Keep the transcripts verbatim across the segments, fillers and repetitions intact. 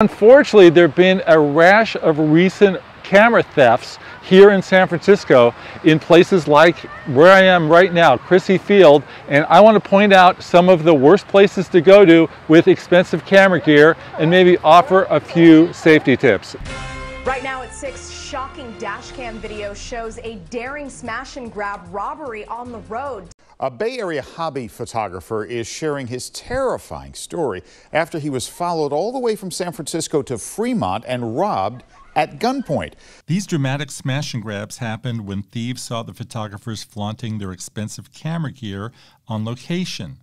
Unfortunately, there have been a rash of recent camera thefts here in San Francisco in places like where I am right now, Crissy Field, and I want to point out some of the worst places to go to with expensive camera gear and maybe offer a few safety tips. Right now at six, shocking dash cam video shows a daring smash and grab robbery on the road. A Bay Area hobby photographer is sharing his terrifying story after he was followed all the way from San Francisco to Fremont and robbed at gunpoint. These dramatic smash and grabs happened when thieves saw the photographers flaunting their expensive camera gear on location.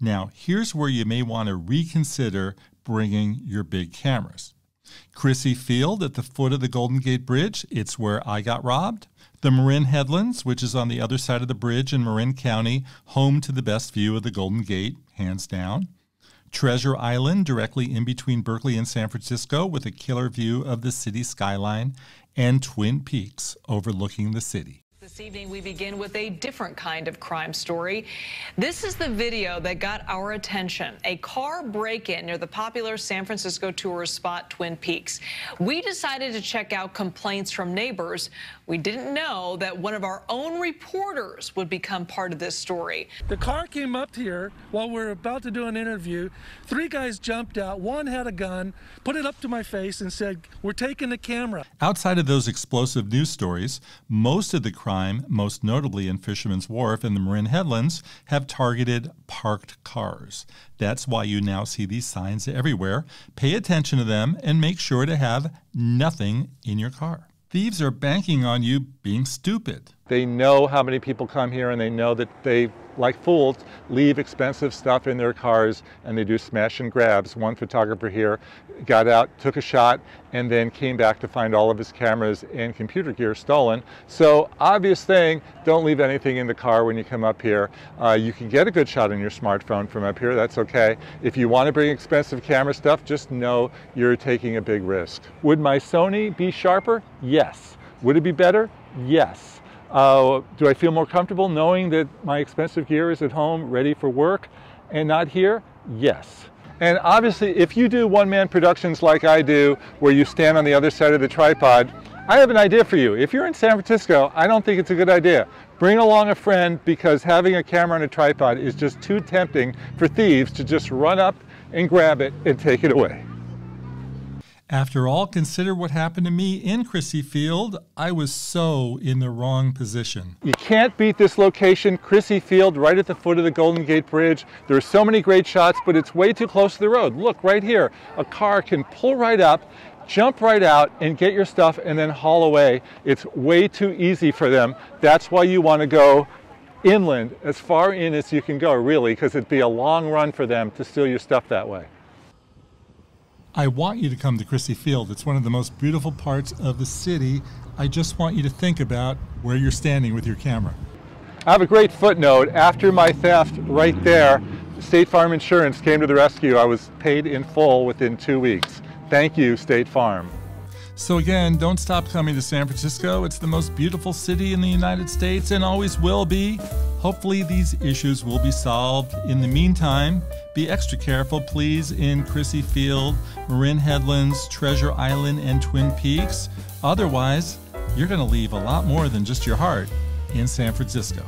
Now, here's where you may want to reconsider bringing your big cameras. Crissy Field at the foot of the Golden Gate Bridge, it's where I got robbed. The Marin Headlands, which is on the other side of the bridge in Marin County, home to the best view of the Golden Gate, hands down. Treasure Island, directly in between Berkeley and San Francisco, with a killer view of the city skyline. And Twin Peaks, overlooking the city. This evening we begin with a different kind of crime story. This is the video that got our attention. A car break-in near the popular San Francisco tourist spot Twin Peaks. We decided to check out complaints from neighbors. We didn't know that one of our own reporters would become part of this story. The car came up here while we were about to do an interview. Three guys jumped out. One had a gun, put it up to my face and said, "We're taking the camera." Outside of those explosive news stories, most of the crime, most notably in Fisherman's Wharf and the Marin Headlands, have targeted parked cars. That's why you now see these signs everywhere. Pay attention to them and make sure to have nothing in your car. Thieves are banking on you being stupid. They know how many people come here, and they know that they, like fools, leave expensive stuff in their cars, and they do smash and grabs. One photographer here got out, took a shot, and then came back to find all of his cameras and computer gear stolen. So, obvious thing, don't leave anything in the car when you come up here. Uh, you can get a good shot on your smartphone from up here, that's okay. If you want to bring expensive camera stuff, just know you're taking a big risk. Would my Sony be sharper? Yes. Would it be better? Yes. Uh, do I feel more comfortable knowing that my expensive gear is at home, ready for work, and not here? Yes. And obviously, if you do one-man productions like I do, where you stand on the other side of the tripod, I have an idea for you. If you're in San Francisco, I don't think it's a good idea. Bring along a friend, because having a camera on a tripod is just too tempting for thieves to just run up and grab it and take it away. After all, consider what happened to me in Crissy Field. I was so in the wrong position. You can't beat this location, Crissy Field, right at the foot of the Golden Gate Bridge. There are so many great shots, but it's way too close to the road. Look, right here, a car can pull right up, jump right out, and get your stuff, and then haul away. It's way too easy for them. That's why you want to go inland, as far in as you can go, really, because it'd be a long run for them to steal your stuff that way. I want you to come to Crissy Field. It's one of the most beautiful parts of the city. I just want you to think about where you're standing with your camera. I have a great footnote. After my theft right there, State Farm Insurance came to the rescue. I was paid in full within two weeks. Thank you, State Farm. So again, don't stop coming to San Francisco. It's the most beautiful city in the United States and always will be. Hopefully these issues will be solved. In the meantime, be extra careful, please, in Crissy Field, Marin Headlands, Treasure Island, and Twin Peaks. Otherwise, you're going to leave a lot more than just your heart in San Francisco.